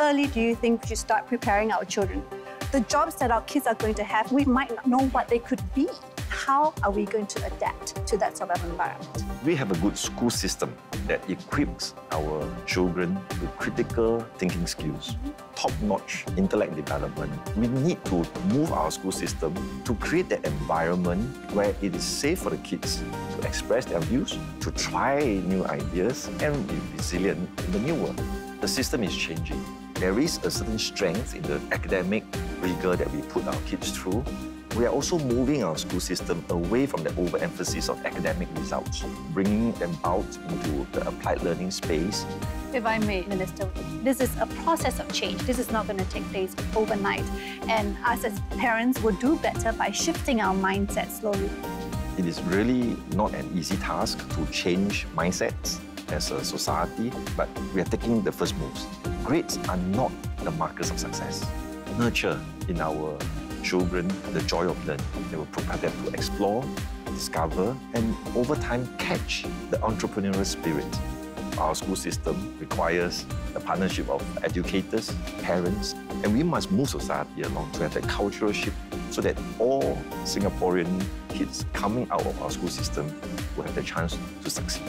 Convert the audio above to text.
early do you think we should start preparing our children? The jobs that our kids are going to have, we might not know what they could be. How are we going to adapt to that sort of environment? We have a good school system that equips our children with critical thinking skills, top-notch intellect development. We need to move our school system to create that environment where it is safe for the kids to express their views, to try new ideas, and be resilient in the new world. The system is changing. There is a certain strength in the academic rigor that we put our kids through. We are also moving our school system away from the overemphasis of academic results, bringing them out into the applied learning space. If I may, Minister, this is a process of change. This is not going to take place overnight. And us as parents will do better by shifting our mindset slowly. It is really not an easy task to change mindsets as a society, but we are taking the first moves. Grades are not the markers of success. Nurture in our children the joy of learning. They will prepare them to explore, discover, and over time catch the entrepreneurial spirit. Our school system requires a partnership of educators, parents, and we must move society along to have that cultural shift so that all Singaporean kids coming out of our school system will have the chance to succeed.